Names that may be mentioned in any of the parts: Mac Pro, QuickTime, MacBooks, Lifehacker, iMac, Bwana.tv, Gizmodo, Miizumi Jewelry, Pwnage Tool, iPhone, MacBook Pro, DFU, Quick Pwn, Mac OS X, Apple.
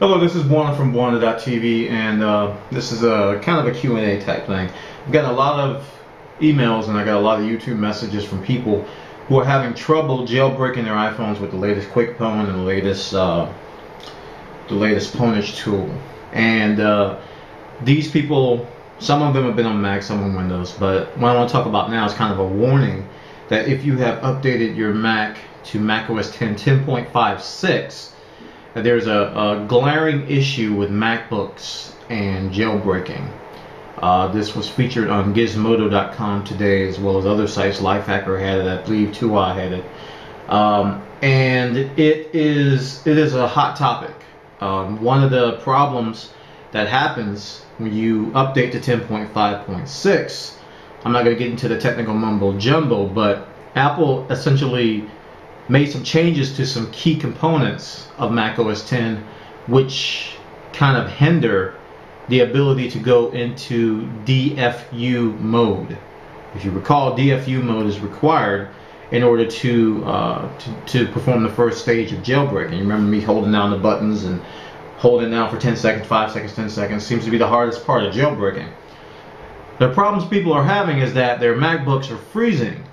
Hello, this is Bwana from Bwana.tv, and this is a kind of a Q&A type thing. I've gotten a lot of emails and I got a lot of YouTube messages from people who are having trouble jailbreaking their iPhones with the latest Quick Pwn and the latest Pwnage Tool. And these people, some of them have been on Mac, some on Windows, but what I want to talk about now is kind of a warning that if you have updated your Mac to Mac OS X 10.56, there's a glaring issue with MacBooks and jailbreaking. This was featured on Gizmodo.com today, as well as other sites. Lifehacker had it, I believe 2i had it. And it is a hot topic. One of the problems that happens when you update to 10.5.6, I'm not going to get into the technical mumbo jumbo, but Apple essentially made some changes to some key components of Mac OS X, which kind of hinder the ability to go into DFU mode. If you recall, DFU mode is required in order to perform the first stage of jailbreaking. You remember me holding down the buttons and holding down for 10 seconds, 5 seconds, 10 seconds seems to be the hardest part of jailbreaking. The problems people are having is that their MacBooks are freezing.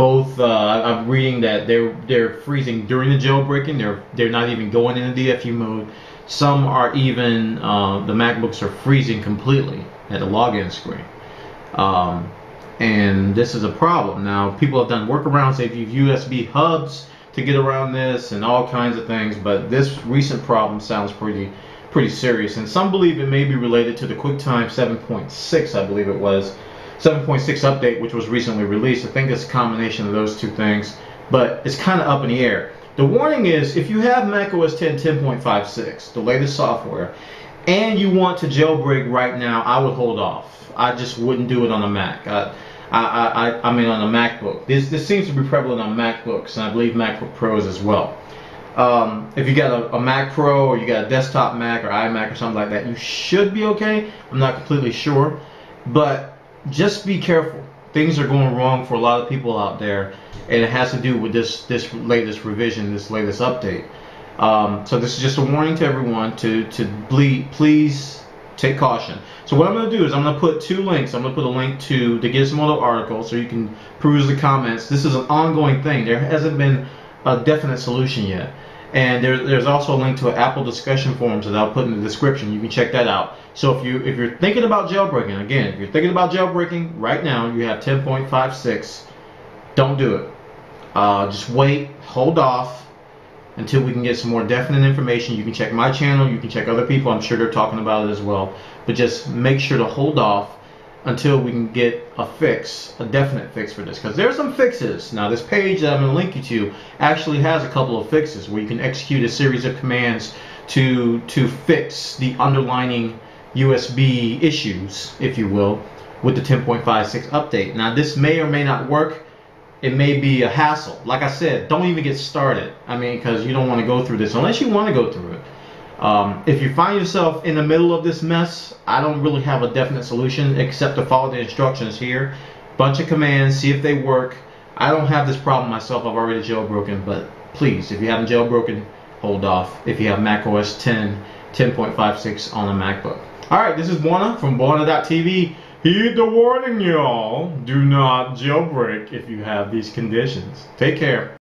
I'm reading that they're freezing during the jailbreaking. They're not even going into DFU mode. Some are even the MacBooks are freezing completely at the login screen, and this is a problem. Now, people have done workarounds. They've used USB hubs to get around this and all kinds of things, but this recent problem sounds pretty serious. And some believe it may be related to the QuickTime 7.6, I believe it was. 7.6 update, which was recently released. I think it's a combination of those two things, but it's kind of up in the air. The warning is, if you have Mac OS X 10.56, the latest software, and you want to jailbreak right now, I would hold off. I just wouldn't do it on a Mac. I mean, on a MacBook. This seems to be prevalent on MacBooks, and I believe MacBook Pros as well. If you got a Mac Pro, or you got a desktop Mac, or iMac, or something like that, you should be okay. I'm not completely sure, but just be careful. Things are going wrong for a lot of people out there, and it has to do with this latest revision, this latest update. So this is just a warning to everyone to please take caution. So what I'm going to do is I'm going to put two links. I'm going to put a link to the Gizmodo article so you can peruse the comments. This is an ongoing thing. There hasn't been a definite solution yet. And there's also a link to an Apple discussion forums that I'll put in the description. You can check that out. So if you're thinking about jailbreaking, again, if you're thinking about jailbreaking right now, you have 10.56, don't do it. Just wait, hold off until we can get some more definite information. You can check my channel, you can check other people. I'm sure they're talking about it as well. But just make sure to hold off until we can get a fix, a definite fix for this, because there's some fixes. Now, this page that I'm going to link you to actually has a couple of fixes where you can execute a series of commands to fix the underlying USB issues, if you will, with the 10.56 update. Now, this may or may not work. It may be a hassle. Like I said, don't even get started. I mean, because you don't want to go through this unless you want to go through it. If you find yourself in the middle of this mess, I don't really have a definite solution except to follow the instructions here. Bunch of commands, see if they work. I don't have this problem myself. I've already jailbroken, but please, if you haven't jailbroken, hold off. If you have Mac OS X, 10.56 on a MacBook. Alright, this is Bwana from Bwana.tv. Heed the warning, y'all. Do not jailbreak if you have these conditions. Take care.